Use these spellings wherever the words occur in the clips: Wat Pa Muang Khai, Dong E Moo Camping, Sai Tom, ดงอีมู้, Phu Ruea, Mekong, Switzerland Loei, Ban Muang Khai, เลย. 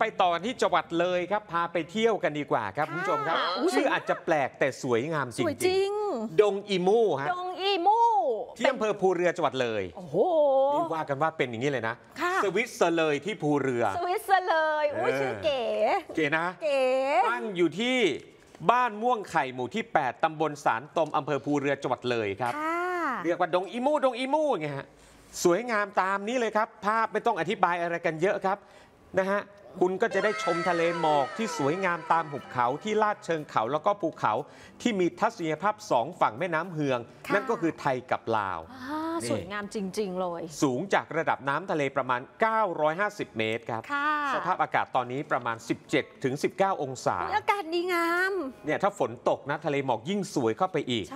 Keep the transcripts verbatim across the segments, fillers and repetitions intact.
ไปต่อที่จังหวัดเลยครับพาไปเที่ยวกันดีกว่าครับคุณผู้ชมครับชื่ออาจจะแปลกแต่สวยงามจริงๆดงอีมูฮะดงอีมูที่อำเภอภูเรือจังหวัดเลยโอ้โหนี่ว่ากันว่าเป็นอย่างนี้เลยนะสวิตเซอร์เลยที่ภูเรือสวิตเซอร์เลยอุ้ยชื่อเก๋เก๋นะเก๋ตั้งอยู่ที่บ้านม่วงไข่หมู่ที่แปดตำบลสารตมอำเภอภูเรือจังหวัดเลยครับเรียกว่าดงอีมูดงอีมูไงฮะสวยงามตามนี้เลยครับภาพไม่ต้องอธิบายอะไรกันเยอะครับนะฮะคุณก็จะได้ชมทะเลหมอกที่สวยงามตามหุบเขาที่ลาดเชิงเขาแล้วก็ภูเขาที่มีทัศนียภาพสองฝั่งแม่น้ำเฮืองนั่นก็คือไทยกับลาวสวยงามจริงๆเลยสูงจากระดับน้ำทะเลประมาณเก้าร้อยห้าสิบเมตรครับสภาพอากาศตอนนี้ประมาณ สิบเจ็ดถึงสิบเก้า องศาอากาศดีงามเนี่ยถ้าฝนตกนะทะเลหมอกยิ่งสวยเข้าไปอีก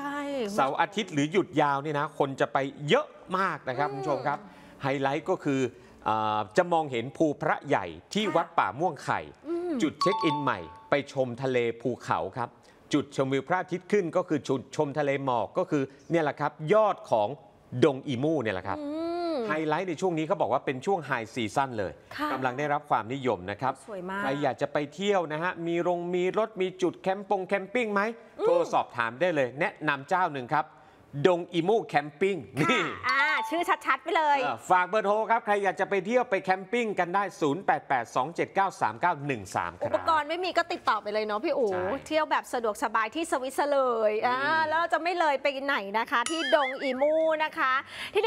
เสาร์อาทิตย์หรือหยุดยาวเนี่ยนะคนจะไปเยอะมากนะครับคุณผู้ชมครับไฮไลท์ก็คือจะมองเห็นภูพระใหญ่ที่วัดป่าม่วงไข่จุดเช็คอินใหม่ไปชมทะเลภูเขาครับจุดชมวิวพระอาทิตย์ขึ้นก็คือจุดชมทะเลหมอกก็คือเนี่ยแหละครับยอดของดงอีมูเนี่ยแหละครับไฮไลท์ในช่วงนี้เขาบอกว่าเป็นช่วงไฮซีซั่นเลยกำลังได้รับความนิยมนะครับใครอยากจะไปเที่ยวนะฮะมีโรงมีรถมีจุดแคมป์ปงแคมปิ้งไหมโทรสอบถามได้เลยแนะนำเจ้าหนึ่งครับดงอีมูแคมปิ้งนี่ชื่อชัดๆไปเลยฝากเบอร์โทรครับใครอยากจะไปเที่ยวไปแคมปิ้งกันได้ศูนย์ แปด แปด สอง เจ็ด เก้า สาม เก้า หนึ่ง สามอุปกรณ์ไม่มีก็ติดต่อไปเลยเนาะพี่อู๋เที่ยวแบบสะดวกสบายที่สวิตเซอร์เลยแล้วจะไม่เลยไปไหนนะคะที่ดงอีมูนะคะ